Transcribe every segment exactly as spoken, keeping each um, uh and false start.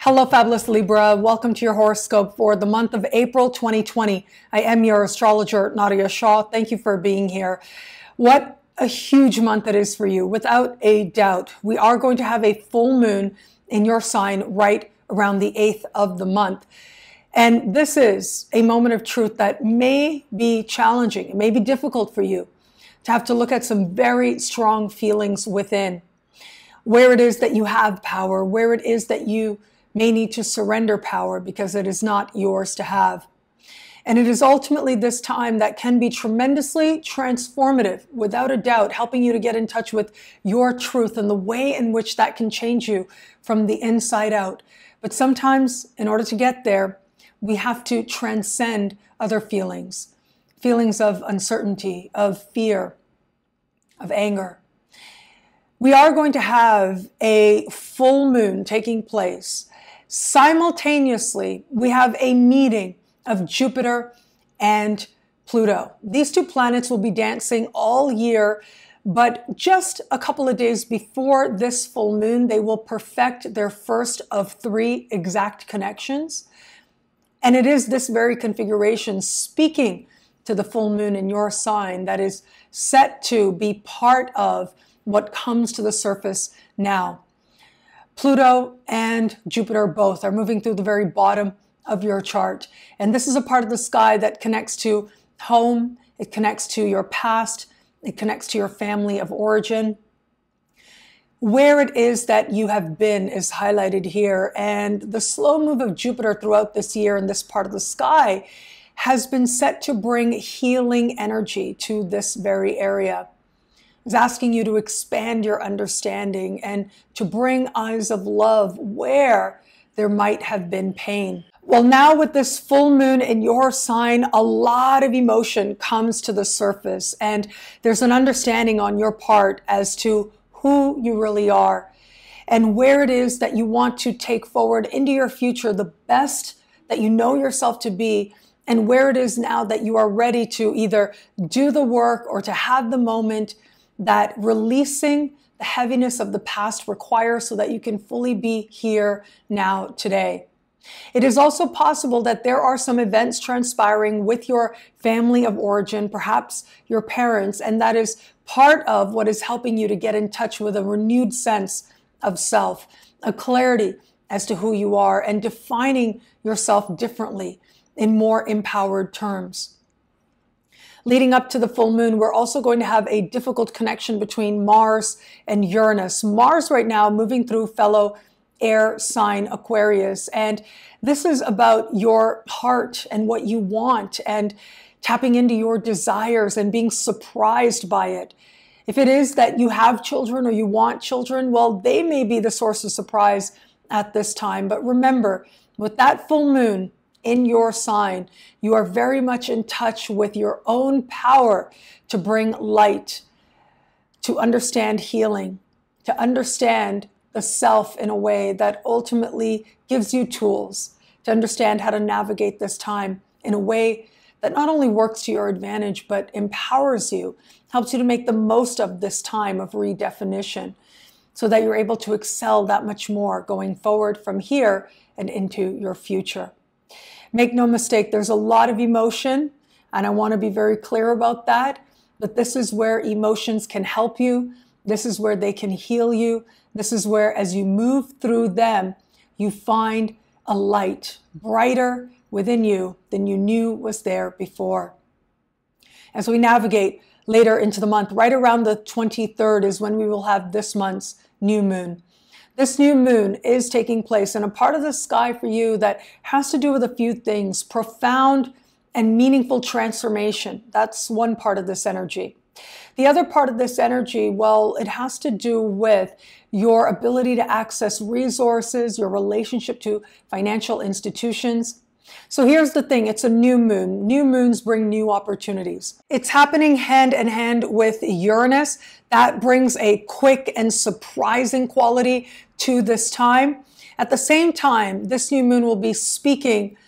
Hello, fabulous Libra. Welcome to your horoscope for the month of April twenty twenty. I am your astrologer, Nadiya Shah. Thank you for being here. What a huge month it is for you, without a doubt. We are going to have a full moon in your sign right around the eighth of the month. And this is a moment of truth that may be challenging. It may be difficult for you to have to look at some very strong feelings within, where it is that you have power, where it is that you may need to surrender power because it is not yours to have. And it is ultimately this time that can be tremendously transformative, without a doubt, helping you to get in touch with your truth and the way in which that can change you from the inside out. But sometimes, in order to get there, we have to transcend other feelings, feelings of uncertainty, of fear, of anger. We are going to have a full moon taking place. Simultaneously, we have a meeting of Jupiter and Pluto. These two planets will be dancing all year, but just a couple of days before this full moon, they will perfect their first of three exact connections. And it is this very configuration, speaking to the full moon in your sign, that is set to be part of what comes to the surface now. Pluto and Jupiter both are moving through the very bottom of your chart. And this is a part of the sky that connects to home, it connects to your past, it connects to your family of origin. Where it is that you have been is highlighted here. And the slow move of Jupiter throughout this year in this part of the sky has been set to bring healing energy to this very area. It's asking you to expand your understanding and to bring eyes of love where there might have been pain. Well, now with this full moon in your sign, a lot of emotion comes to the surface, and there's an understanding on your part as to who you really are and where it is that you want to take forward into your future the best that you know yourself to be, and where it is now that you are ready to either do the work or to have the moment that releasing the heaviness of the past requires so that you can fully be here now today. It is also possible that there are some events transpiring with your family of origin, perhaps your parents, and that is part of what is helping you to get in touch with a renewed sense of self, a clarity as to who you are, and defining yourself differently in more empowered terms. Leading up to the full moon, we're also going to have a difficult connection between Mars and Uranus. Mars right now moving through fellow air sign Aquarius. And this is about your heart and what you want and tapping into your desires and being surprised by it. If it is that you have children or you want children, well, they may be the source of surprise at this time. But remember, with that full moon in your sign, you are very much in touch with your own power to bring light, to understand healing, to understand the self in a way that ultimately gives you tools to understand how to navigate this time in a way that not only works to your advantage, but empowers you, helps you to make the most of this time of redefinition so that you're able to excel that much more going forward from here and into your future. Make no mistake, there's a lot of emotion, and I want to be very clear about that, but this is where emotions can help you. This is where they can heal you. This is where, as you move through them, you find a light brighter within you than you knew was there before. As we navigate later into the month, right around the twenty-third is when we will have this month's new moon. This new moon is taking place in a part of the sky for you that has to do with a few things: profound and meaningful transformation. That's one part of this energy. The other part of this energy, well, it has to do with your ability to access resources, your relationship to financial institutions. So here's the thing, it's a new moon. New moons bring new opportunities. It's happening hand in hand with Uranus. That brings a quick and surprising quality to this time. At the same time, this new moon will be speaking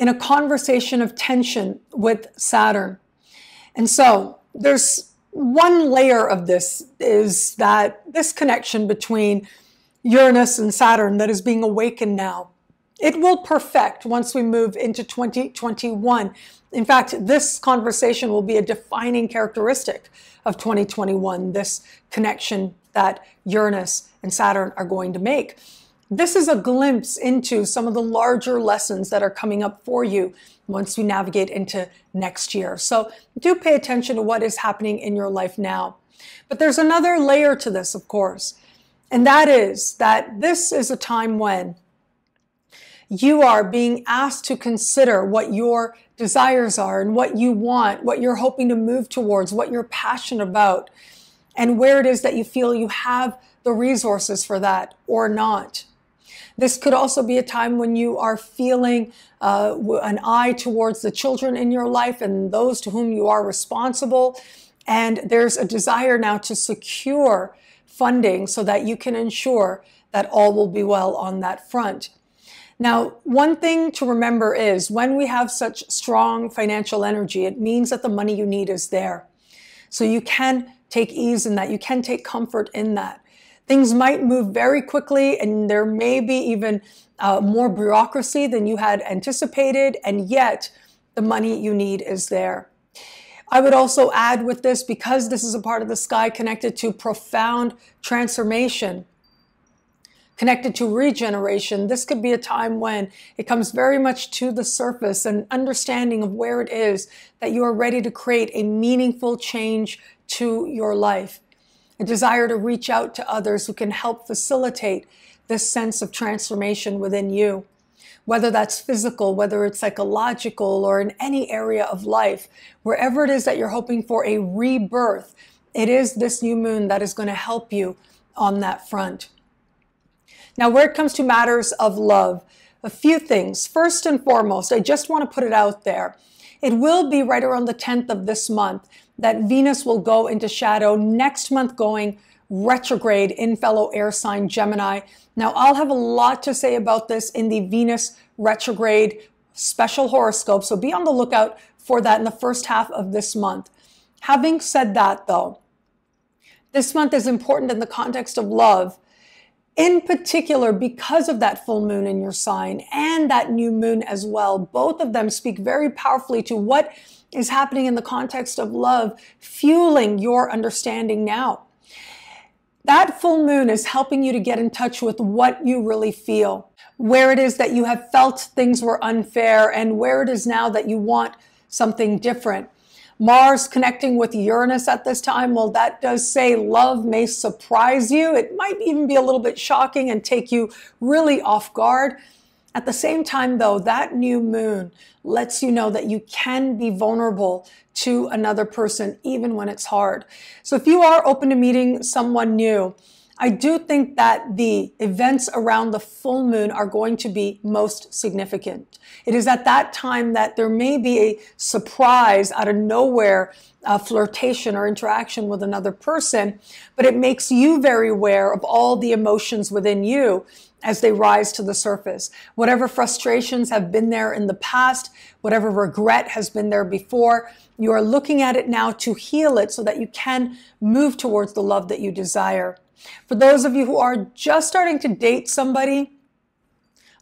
in a conversation of tension with Saturn. And so there's one layer of this, is that this connection between Uranus and Saturn that is being awakened now. It will perfect once we move into twenty twenty-one. In fact, this conversation will be a defining characteristic of twenty twenty-one, this connection that Uranus and Saturn are going to make. This is a glimpse into some of the larger lessons that are coming up for you once we navigate into next year. So do pay attention to what is happening in your life now. But there's another layer to this, of course, and that is that this is a time when you are being asked to consider what your desires are and what you want, what you're hoping to move towards, what you're passionate about, and where it is that you feel you have the resources for that or not. This could also be a time when you are feeling uh, an eye towards the children in your life and those to whom you are responsible. And there's a desire now to secure funding so that you can ensure that all will be well on that front. Now, one thing to remember is when we have such strong financial energy, it means that the money you need is there. So you can take ease in that. You can take comfort in that. Things might move very quickly, and there may be even uh, more bureaucracy than you had anticipated, and yet the money you need is there. I would also add with this, because this is a part of the sky connected to profound transformation, connected to regeneration, this could be a time when it comes very much to the surface, an understanding of where it is that you are ready to create a meaningful change to your life, a desire to reach out to others who can help facilitate this sense of transformation within you, whether that's physical, whether it's psychological, or in any area of life, wherever it is that you're hoping for a rebirth, it is this new moon that is going to help you on that front. Now, where it comes to matters of love, a few things. First and foremost, I just want to put it out there. It will be right around the tenth of this month that Venus will go into shadow, next month going retrograde in fellow air sign Gemini. Now, I'll have a lot to say about this in the Venus retrograde special horoscope, so be on the lookout for that in the first half of this month. Having said that, though, this month is important in the context of love, in particular because of that full moon in your sign and that new moon as well. Both of them speak very powerfully to what is happening in the context of love, fueling your understanding now. That full moon is helping you to get in touch with what you really feel, where it is that you have felt things were unfair, and where it is now that you want something different. Mars connecting with Uranus at this time, well, that does say love may surprise you. It might even be a little bit shocking and take you really off guard. At the same time, though, that new moon lets you know that you can be vulnerable to another person, even when it's hard. So if you are open to meeting someone new, I do think that the events around the full moon are going to be most significant. It is at that time that there may be a surprise out of nowhere, a flirtation or interaction with another person, but it makes you very aware of all the emotions within you as they rise to the surface. Whatever frustrations have been there in the past, whatever regret has been there before, you are looking at it now to heal it so that you can move towards the love that you desire. For those of you who are just starting to date somebody,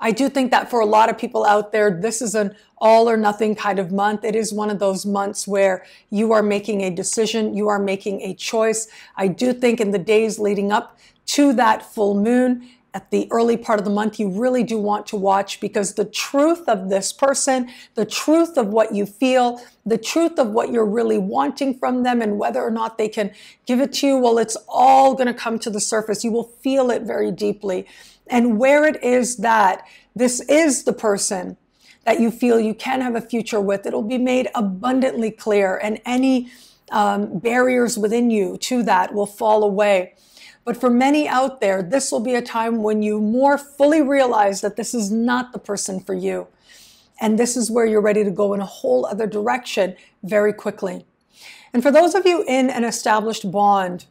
I do think that for a lot of people out there, this is an all or nothing kind of month. It is one of those months where you are making a decision, you are making a choice. I do think in the days leading up to that full moon, at the early part of the month, you really do want to watch, because the truth of this person, the truth of what you feel, the truth of what you're really wanting from them, and whether or not they can give it to you, well, it's all going to come to the surface. You will feel it very deeply. And where it is that this is the person that you feel you can have a future with, it'll be made abundantly clear, and any um, barriers within you to that will fall away. But for many out there, this will be a time when you more fully realize that this is not the person for you. And this is where you're ready to go in a whole other direction very quickly. And for those of you in an established bond,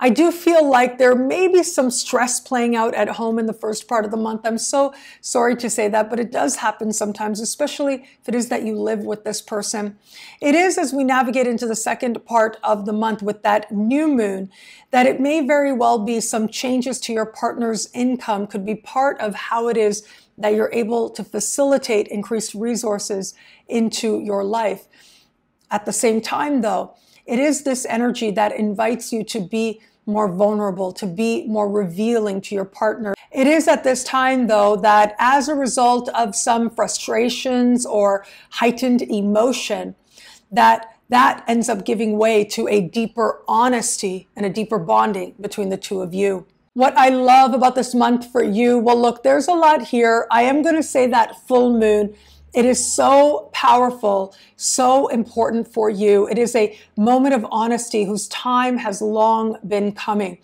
I do feel like there may be some stress playing out at home in the first part of the month. I'm so sorry to say that, but it does happen sometimes, especially if it is that you live with this person. It is as we navigate into the second part of the month with that new moon, that it may very well be some changes to your partner's income could be part of how it is that you're able to facilitate increased resources into your life. At the same time, though, it is this energy that invites you to be more vulnerable, to be more revealing to your partner. It is at this time, though, that as a result of some frustrations or heightened emotion, that that ends up giving way to a deeper honesty and a deeper bonding between the two of you. What I love about this month for you, well, look, there's a lot here. I am going to say that full moon, it is so powerful, so important for you. It is a moment of honesty whose time has long been coming.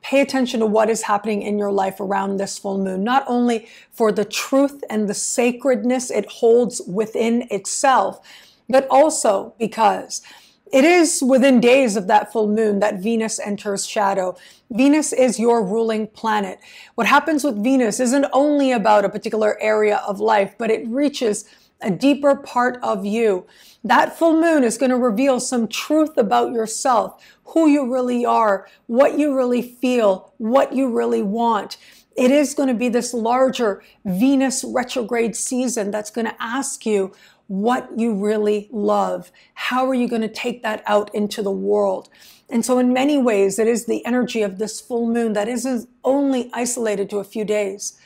Pay attention to what is happening in your life around this full moon, not only for the truth and the sacredness it holds within itself, but also because it is within days of that full moon that Venus enters shadow. Venus is your ruling planet. What happens with Venus isn't only about a particular area of life, but it reaches a deeper part of you. That full moon is going to reveal some truth about yourself, who you really are, what you really feel, what you really want. It is going to be this larger Venus retrograde season that's going to ask you, what you really love. How are you going to take that out into the world? And so in many ways, it is the energy of this full moon that isn't only isolated to a few days,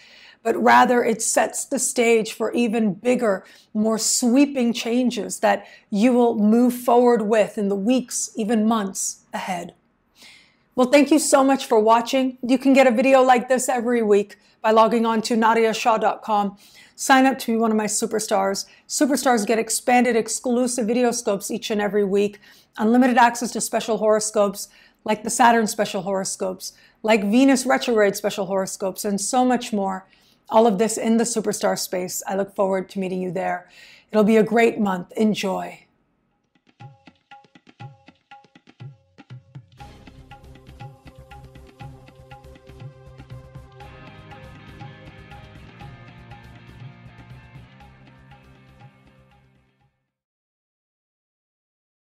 but rather it sets the stage for even bigger, more sweeping changes that you will move forward with in the weeks, even months ahead. Well, thank you so much for watching. You can get a video like this every week by logging on to nadiya shah dot com. Sign up to be one of my superstars. Superstars get expanded exclusive video scopes each and every week, unlimited access to special horoscopes like the Saturn special horoscopes, like Venus retrograde special horoscopes, and so much more. All of this in the superstar space. I look forward to meeting you there. It'll be a great month. Enjoy.